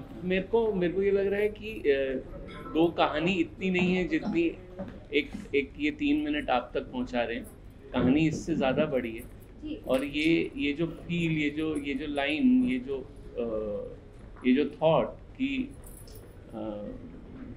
मेरे को ये लग रहा है कि दो कहानी इतनी नहीं है जितनी एक ये 3 मिनट आप तक पहुंचा रहे हैं। कहानी इससे ज़्यादा बड़ी है और ये जो फील, ये जो लाइन, ये जो थॉट कि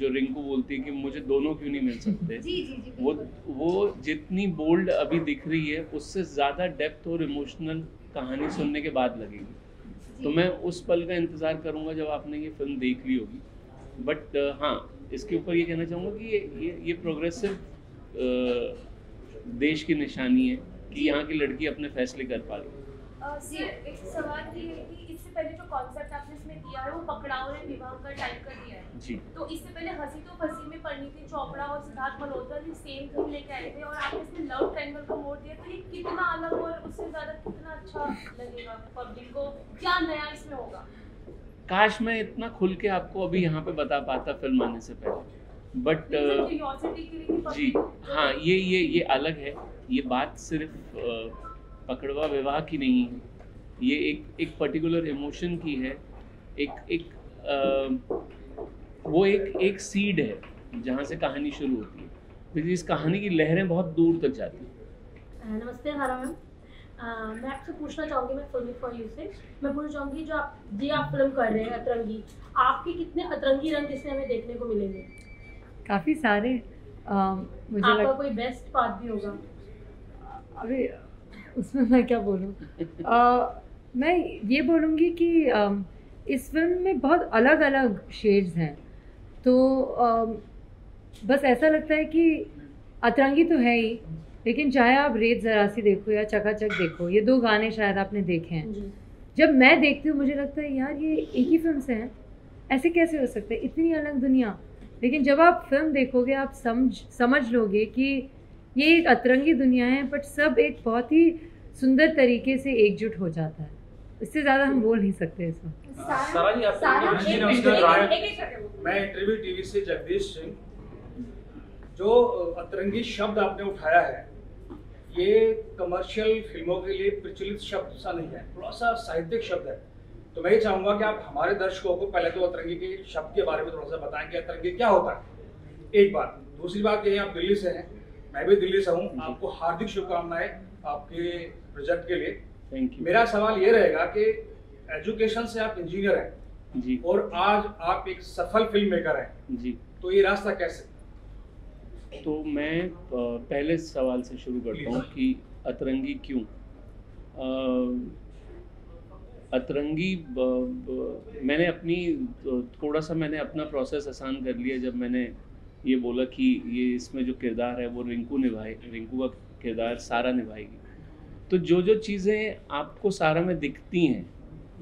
जो रिंकू बोलती है कि मुझे दोनों क्यों नहीं मिल सकते, वो जितनी बोल्ड अभी दिख रही है उससे ज़्यादा डेप्थ और इमोशनल कहानी सुनने के बाद लगेगी। तो मैं उस पल का इंतज़ार करूंगा जब आपने ये फिल्म देख ली होगी। बट हाँ, इसके ऊपर ये कहना चाहूँगा कि ये प्रोग्रेसिव देश की निशानी है कि यहाँ की लड़की अपने फैसले कर पा रही है। एक सवाल ये है कि इससे पहले जो कॉन्सेप्ट आपने इसमें दिया है वो पकड़ाओ ने विवाह का टाइप का दिया है जी। तो इससे पहले हंसी तो फंसी में परिणीति चोपड़ा और सिद्धार्थ मल्होत्रा जी सेम थीम लेके आए थे और आपने इसमें लव ट्रायंगल को मोड़ दिया, तो ये कितना अलग और उससे ज़्यादा कितना अच्छा लगेगा पब्लिक को, क्या नया इसमें होगा? काश मैं इतना खुल के आपको अभी यहाँ पे बता पाता फिल्म आने से पहले, बट जी हाँ, ये अलग है। ये बात सिर्फ पकड़वा विवाह की नहीं है, ये एक पर्टिकुलर इमोशन की है। वो एक सीड है जहाँ से कहानी शुरू होती है, फिर इस कहानी की लहरें बहुत दूर तक जाती हैं। नमस्ते सारा मैम, मैं आपसे पूछना चाहूँगी, मैं फिल्मी फॉर यू से मैं पूछना चाहूँगी जो आप फिल्म कर रहे हैं अतरंगी, आपके कितने अतरंगी रंग इसमें हमें देखने को मिलेंगे? काफ़ी सारे। मुझे आपका कोई बेस्ट पार्ट भी होगा? अरे उसमें मैं क्या बोलूँ, मैं ये बोलूँगी कि इस फिल्म में बहुत अलग अलग शेड्स हैं। तो बस ऐसा लगता है कि अतरंगी तो है ही, लेकिन चाहे आप रेत ज़रा सी देखो या चकाचक देखो, ये दो गाने शायद आपने देखे हैं। जब मैं देखती हूँ मुझे लगता है यार ये एक ही फिल्म से हैं, ऐसे कैसे हो सकता है, इतनी अलग दुनिया। लेकिन जब आप फिल्म देखोगे आप समझ लोगे कि ये एक अतरंगी दुनिया है, बट सब एक बहुत ही सुंदर तरीके से एकजुट हो जाता है। इससे ज़्यादा हम बोल नहीं सकते इसमें। सारा जी आपको मैं इंटरव्यू टीवी से जगदीश सिंह, जो अतरंगी शब्द आपने उठाया है ये कमर्शियल फिल्मों के लिए प्रचलित शब्द सा नहीं है, थोड़ा सा साहित्यिक शब्द है। तो मैं ये चाहूँगा कि आप हमारे दर्शकों को पहले तो अतरंगी के शब्द के बारे में थोड़ा सा बताएं कि अतरंगी क्या होता है, एक बात। दूसरी बात ये, आप दिल्ली से हैं, मैं भी दिल्ली से हूँ, आपको हार्दिक शुभकामनाएं आपके प्रोजेक्ट के लिए। Thank you. मेरा सवाल ये रहेगा कि एजुकेशन से आप इंजीनियर हैं जी, और आज आप एक सफल फिल्म मेकर हैं जी, तो ये रास्ता कैसे? तो मैं पहले सवाल से शुरू करता हूँ कि अतरंगी क्यों? अतरंगी मैंने अपना प्रोसेस आसान कर लिया जब मैंने ये बोला कि ये इसमें जो किरदार है वो रिंकू का किरदार सारा निभाएगी। तो जो चीज़ें आपको सारा में दिखती हैं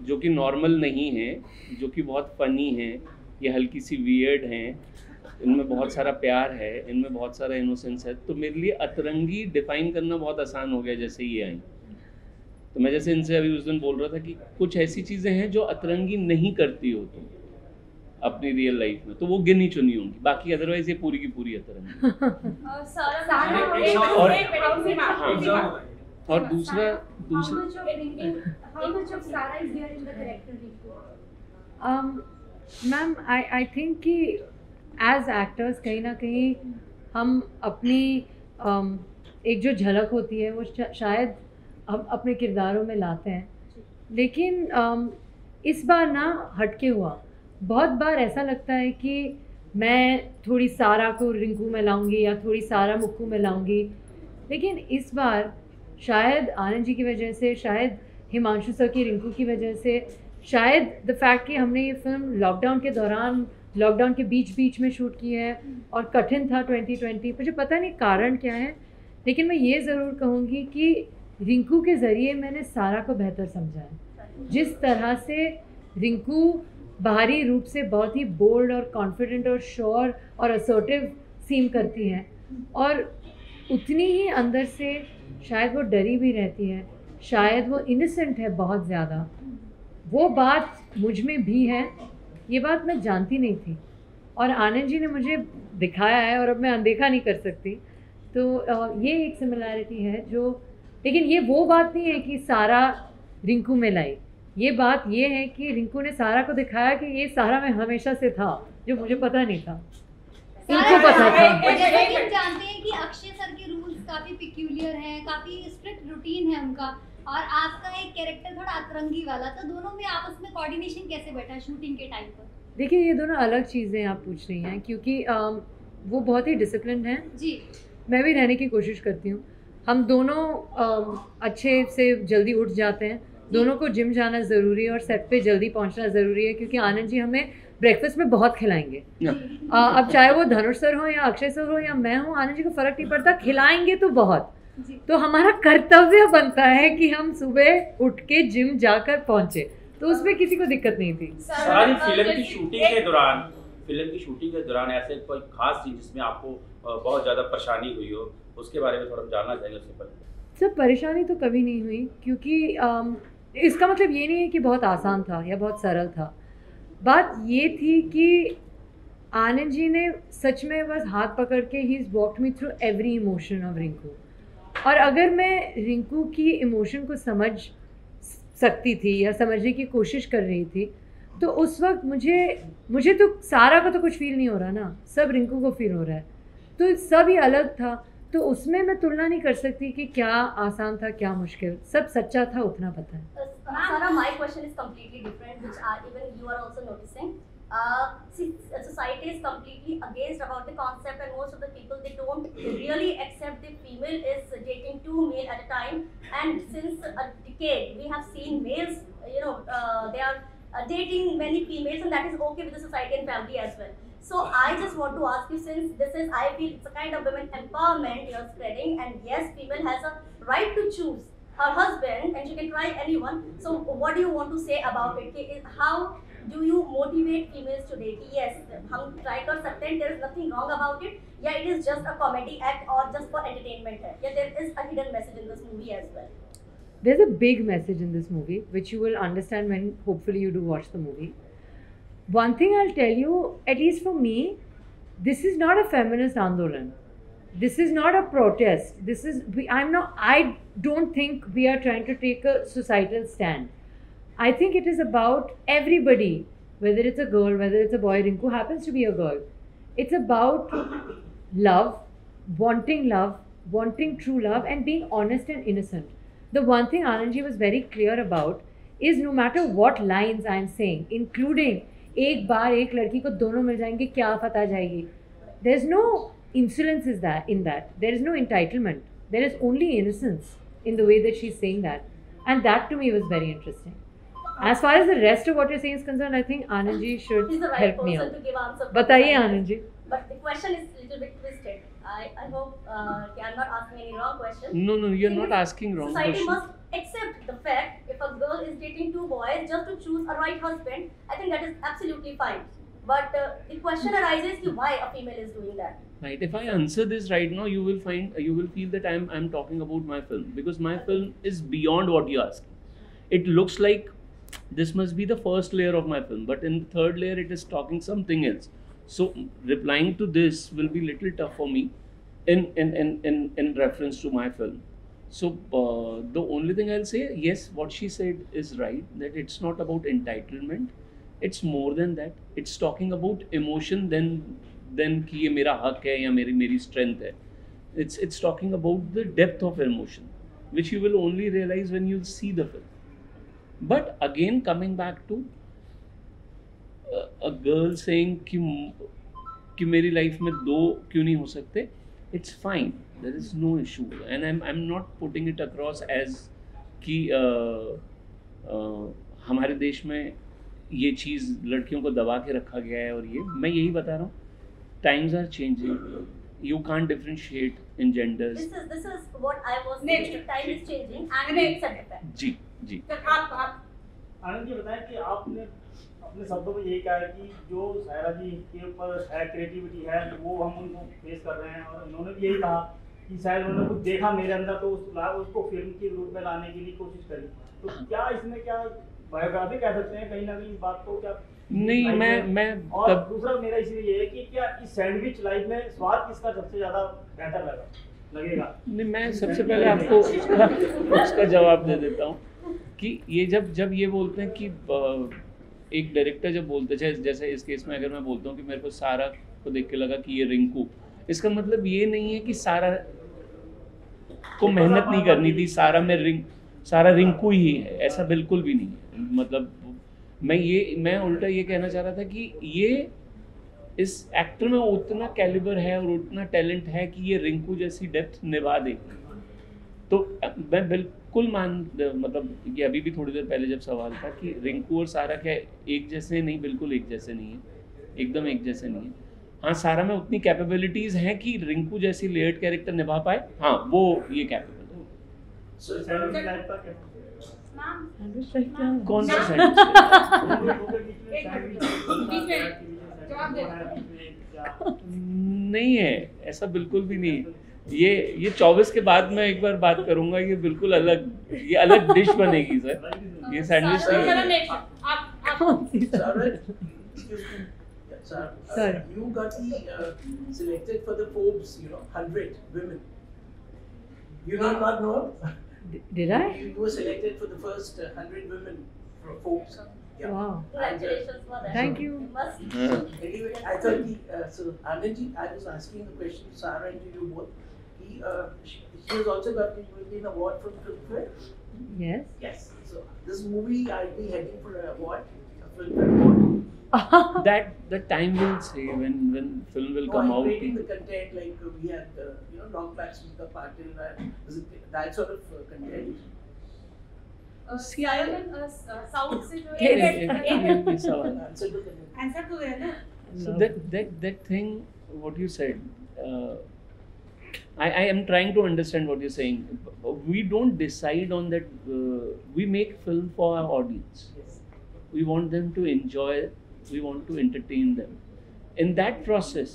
जो कि नॉर्मल नहीं हैं, जो कि बहुत फ़नी हैं, ये हल्की सी वियर्ड हैं, इनमें बहुत सारा प्यार है, इनमें बहुत सारा इनोसेंस है। तो मेरे लिए अतरंगी डिफ़ाइन करना बहुत आसान हो गया जैसे ये आई। तो मैं जैसे इनसे अभी उस दिन बोल रहा था कि कुछ ऐसी चीज़ें हैं जो अतरंगी नहीं करती होती अपनी रियल लाइफ में, तो वो गिनी चुनी होंगी, बाकी अदरवाइज ये पूरी की पूरी अतरंगी। और दूसरा मैम, आई थिंक कि एज एक्टर्स कहीं ना कहीं हम अपनी एक जो झलक होती है वो शायद हम अपने किरदारों में लाते हैं, लेकिन इस बार ना हटके हुआ। बहुत बार ऐसा लगता है कि मैं थोड़ी सारा को रिंकू में लाऊंगी या थोड़ी सारा मुक्कू में लाऊंगी, लेकिन इस बार शायद आनंद जी की वजह से, शायद हिमांशु सर की रिंकू की वजह से, शायद द फैक्ट कि हमने ये फिल्म लॉकडाउन के बीच में शूट की है और कठिन था 2020, मुझे पता नहीं कारण क्या है, लेकिन मैं ये ज़रूर कहूँगी कि रिंकू के ज़रिए मैंने सारा को बेहतर समझा है। जिस तरह से रिंकू बाहरी रूप से बहुत ही बोल्ड और कॉन्फिडेंट और श्योर और असर्टिव सीम करती हैं, और उतनी ही अंदर से शायद वो डरी भी रहती है, शायद वो इनोसेंट है बहुत ज़्यादा। वो बात मुझ में भी है, ये बात मैं जानती नहीं थी और आनंद जी ने मुझे दिखाया है और अब मैं अनदेखा नहीं कर सकती। तो ये एक सिमिलैरिटी है जो, लेकिन ये वो बात नहीं है कि सारा रिंकू में लाई, ये बात ये है कि रिंकू ने सारा को दिखाया कि ये सारा में हमेशा से था, जो मुझे पता नहीं था, इनको पता था। जैसे कि हम जानते हैं कि अक्षय सर के रूल्स काफी पिक्यूलियर हैं, काफी स्ट्रिक्ट रूटीन है उनका, और आपका एक कैरेक्टर थोड़ा अतरंगी वाला, तो दोनों में आपस में कोऑर्डिनेशन कैसे बैठा शूटिंग के टाइम पर? देखिए ये दोनों अलग चीज़ें आप पूछ रही हैं, क्योंकि वो बहुत ही डिसिप्लिन हैं जी, मैं भी रहने की कोशिश करती हूँ। हम दोनों अच्छे से जल्दी उठ जाते हैं, दोनों को जिम जाना ज़रूरी है और सेट पे जल्दी पहुंचना ज़रूरी है, क्योंकि आनंद जी हमें ब्रेकफास्ट में बहुत खिलाएंगे। अब चाहे वो धनुष सर हो या अक्षय सर हो या मैं हूँ, आनंद जी को फ़र्क नहीं पड़ता, खिलाएंगे तो बहुत। तो हमारा कर्तव्य बनता है कि हम सुबह उठ के जिम जाकर पहुँचे, तो उसमें किसी को दिक्कत नहीं थी। सारी फिल्म की शूटिंग के दौरान ऐसे कोई खास चीज़ जिसमें आपको बहुत ज़्यादा परेशानी हुई हो, उसके बारे में थोड़ा जानना चाहेंगे। उससे पहले सर परेशानी तो कभी नहीं हुई, क्योंकि इसका मतलब ये नहीं है कि बहुत आसान था या बहुत सरल था। बात ये थी कि आनंद जी ने सच में बस हाथ पकड़ के ही walked me through every emotion of Rinku, और अगर मैं रिंकू की इमोशन को समझ सकती थी या समझने की कोशिश कर रही थी, तो उस वक्त मुझे तो सारा को तो कुछ फील नहीं हो रहा ना, सब रिंकू को फील हो रहा है, तो सब ही अलग था। तो उसमें मैं तुलना नहीं कर सकती कि क्या आसान था क्या मुश्किल, सब सच्चा था उतना पता है। Sara, my question is completely different, which are even you are also noticing society is completely against about the concept, and most of the people, they don't really accept the female is dating two male at a time, and since a decade we have seen males, you know, they are dating many females, and that is okay with the society and family as well. So I just want to ask you, since this is, I feel it's a kind of women empowerment you are spreading, and yes, female has a right to choose her husband and she can try anyone, so what do you want to say about it? How do you motivate females today? Yes, हम try कर सकते हैं, there is nothing wrong about it, या it is just a comedy act or just for entertainment है, या there is a hidden message in this movie as well? There's a big message in this movie which you will understand when hopefully you do watch the movie. One thing I'll tell you, at least for me, this is not a feminist andolan. This is not a protest. This is I don't think we are trying to take a societal stand. I think it is about everybody, whether it's a girl, whether it's a boy. Rinku happens to be a girl. It's about love, wanting true love, and being honest and innocent. The one thing Anand ji was very clear about is, no matter what lines I am saying, including "एक बार एक लड़की को दोनों मिल जाएंगे क्या आफत आ जाएगी", there is no insolence in that. There is no entitlement. There is only innocence in the way that she's saying that, and that to me was very interesting. As far as the rest of what you're saying is concerned, I think Anand ji should help me out. बताइए Anand ji. But the question is a little bit twisted. I hope I'm not asking any wrong question. No, no, you're not asking wrong question. Society must accept the fact, if a girl is dating two boys just to choose a right husband, I think that is absolutely fine. But the question arises कि why a female is doing that? Right. If I answer this right now, you will find, you will feel that I'm talking about my film, because my film is beyond what you asked. It looks like this must be the first layer of my film, but in the third layer it is talking something else. So replying to this will be little tough for me in reference to my film. So the only thing I'll say, yes, what she said is right, that it's not about entitlement, it's more than that. It's talking about emotion than कि ये मेरा हक है या मेरी strength है. It's talking about the depth of emotion, which you will only realize when you see the film. But again, coming back to a girl saying कि मेरी लाइफ में दो क्यों नहीं हो सकते, it's fine, there is no issue, and I'm not putting it across as कि हमारे देश में ये चीज़ लड़कियों को दबा के रखा गया है, और ये मैं यही बता रहा हूँ, times are changing. You can't differentiate in genders. This is what I was saying. Time is changing, and we accept that. जी जी। आनंद जी बताएं कि आपने अपने शब्दों में यही कहा है कि जो सारा जी के ऊपर है, क्रिएटिविटी है, वो हम उनको फेस कर रहे हैं, और इन्होंने भी यही कहा कि शायद उन्होंने कुछ देखा मेरे अंदर तो उसको फिल्म के रूप में लाने के लिए कोशिश करी। तो क्या इसमें क्या बायोग्राफी कह सकते हैं कहीं ना कहीं इस बात को? क्या नहीं, मैं और दूसरा मेरा इसलिए ये है कि क्या इस सैंडविच लाइफ में स्वाद किसका सबसे ज़्यादा बेहतर लगेगा? नहीं, मैं सबसे पहले आपको उसका जवाब दे देता हूँ कि ये जब ये बोलते हैं कि एक डायरेक्टर जब बोलते हैं, जैसे इस केस में अगर मैं बोलता हूँ कि मेरे को सारा को देख के लगा कि ये रिंकू, इसका मतलब ये नहीं है कि सारा को मेहनत नहीं करनी थी, सारा में सारा रिंकू ही है, ऐसा बिल्कुल भी नहीं है। मतलब मैं उल्टा ये कहना चाह रहा था कि ये इस एक्टर में उतना कैलिबर है और उतना टैलेंट है कि ये रिंकू जैसी डेप्थ निभा दे। तो मैं बिल्कुल मतलब कि अभी भी थोड़ी देर पहले जब सवाल था कि रिंकू और सारा क्या एक जैसे, नहीं, बिल्कुल एक जैसे नहीं है, एकदम एक जैसे नहीं है। हाँ, सारा में उतनी कैपेबिलिटीज हैं कि रिंकू जैसी लेयर्ड कैरेक्टर निभा पाए, हाँ वो ये कैपेबल है। कौन सा नहीं है, ऐसा बिल्कुल भी नहीं। ये 24 के बाद मैं एक बार बात करूंगा, ये बिल्कुल अलग डिश बनेगी सर, ये सैंडविच नहीं। Did I? You were selected for the first 100 women from Forbes. Yeah. Wow. Congratulations for that. Thank you. Anyway, I thought so Anandji, I was asking the question to Sara and to you both. She has also got an award from Filmfare. Yes. Yes. So this movie, I'll be heading for an award, a Filmfare award. That the time will say when film will come out. Creating the content like we had, long backs with the party, that sort of content. See, I am south से जो एक सवाल answer तो है ना. So that thing what you said, I am trying to understand what you're saying. We don't decide on that. We make film for our audience. We want them to enjoy. We want to entertain them. In that process,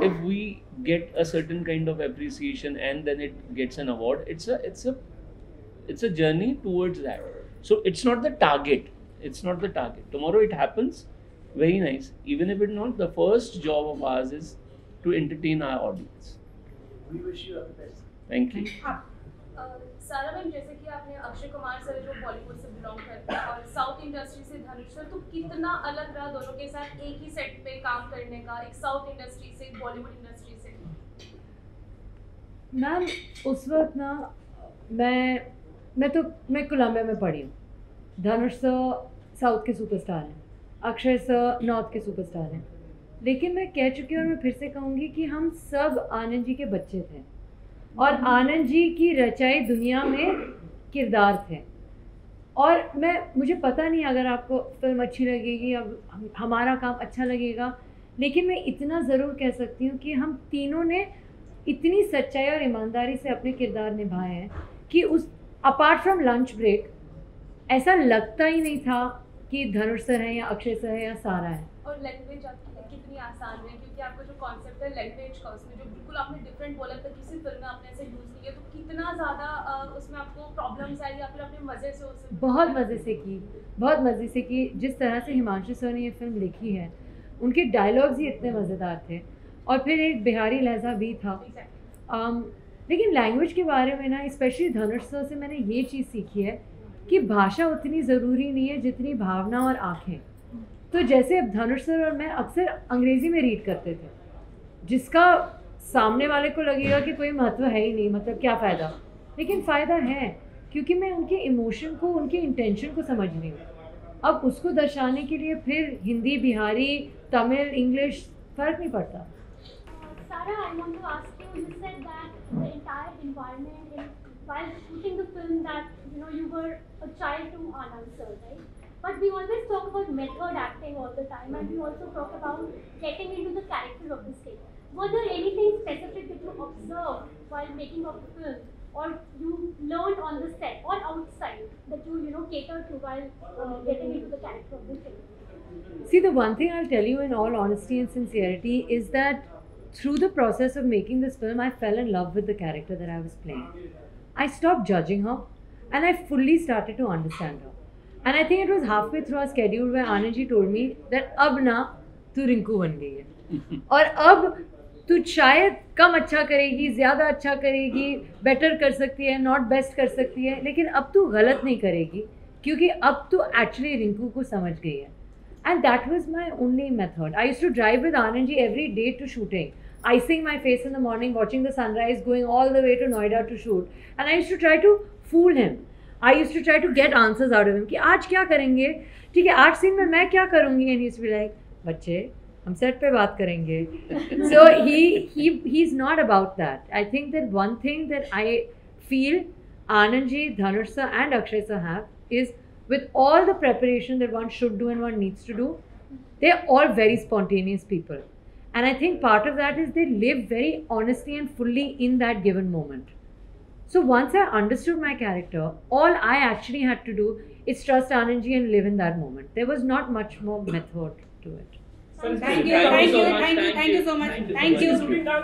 if we get a certain kind of appreciation and then it gets an award, it's a journey towards that. So it's not the target. It's not the target. Tomorrow it happens. Very nice. Even if it's not, the first job of ours is to entertain our audience. We wish you all the best. Thank you. Sara ma'am, जैसे कि आपने Akshay Kumar sir जो बॉलीवुड से belong करते हैं और south industry से धनुष sir, तो कितना अलग रहा दोनों के साथ एक ही सेट पे काम करने का, एक साउथ इंडस्ट्री से एक बॉलीवुड इंडस्ट्री से? मैम उस वक्त ना मैं कोलंबिया में पढ़ी हूँ। धनुष सर साउथ के सुपरस्टार हैं, अक्षय सर नॉर्थ के सुपरस्टार हैं, लेकिन मैं कह चुकी हूँ और मैं फिर से कहूँगी कि हम सब आनंद जी के बच्चे थे और आनंद जी की रचाई दुनिया में किरदार थे। और मुझे पता नहीं अगर आपको फिल्म अच्छी लगेगी या हमारा काम अच्छा लगेगा, लेकिन मैं इतना ज़रूर कह सकती हूँ कि हम तीनों ने इतनी सच्चाई और ईमानदारी से अपने किरदार निभाए हैं कि उस अपार्ट फ्रॉम लंच ब्रेक ऐसा लगता ही नहीं था कि धनुष सर है या अक्षय सर है या सारा है। और लैंग्वेज कितनी आसान है, क्योंकि आपका जो कॉन्सेप्ट है लैंग्वेज का, उसमें जो बिल्कुल आपने डिफरेंट बोला था किसी फिल्म में आपने ऐसे यूज़ किया, तो कितना ज़्यादा उसमें आपको प्रॉब्लम्स आई या फिर आपने मज़े से उसे बहुत मज़े से की जिस तरह से हिमांशु सर ने ये फिल्म लिखी है, उनके डायलॉग्स ही इतने मज़ेदार थे। और फिर एक बिहारी लहजा भी था। लेकिन लैंग्वेज के बारे में ना, स्पेशली धनुष सर से मैंने ये चीज़ सीखी है कि भाषा उतनी ज़रूरी नहीं है जितनी भावना और आँखें। तो जैसे धनुष सर और मैं अक्सर अंग्रेज़ी में रीड करते थे, जिसका सामने वाले को लगेगा कि कोई महत्व है ही नहीं, मतलब क्या फ़ायदा, लेकिन फ़ायदा है क्योंकि मैं उनके इमोशन को, उनके इंटेंशन को समझ रही हूँ। अब उसको दर्शाने के लिए फिर हिंदी, बिहारी, तमिल, इंग्लिश, फ़र्क नहीं पड़ता। While shooting the film, that you were a child to Aanand sir, right? But we always talk about method acting all the time, and we also talk about getting into the character of the stage. Was there anything specific that you observed while making of the film, or you learned on the set or outside that you catered to while getting into the character of the film? See, the one thing I'll tell you in all honesty and sincerity is that through the process of making this film, I fell in love with the character that I was playing. I stopped judging her and I fully started to understand her. And I think it was halfway through our schedule where Anand ji told me that ab na tu Rinku ban gayi hai. और अब तो शायद कम अच्छा करेगी, ज़्यादा अच्छा करेगी, better कर सकती है, नॉट बेस्ट कर सकती है, लेकिन अब तो गलत नहीं करेगी क्योंकि अब तो एक्चुअली रिंकू को समझ गई है. And that was my only method. I used to drive with Anand ji every day to shooting, icing my face in the morning, watching the sunrise, going all the way to Noida to shoot. And I used to try to fool him. I used to try to get answers out of him. कि आज क्या करेंगे? ठीक है, आज scene में मैं क्या करूँगी? And he used to be like, बच्चे, हम सेट पे बात करेंगे. So he's not about that. I think that one thing that I feel Anand ji, Dhanush sir, and Akshay sir have is, with all the preparation that one should do and one needs to do, they're all very spontaneous people. And I think part of that is they live very honestly and fully in that given moment. So once I understood my character, all I actually had to do is trust Anand ji and live in that moment. There was not much more method to it. Thank you so much. Thank you.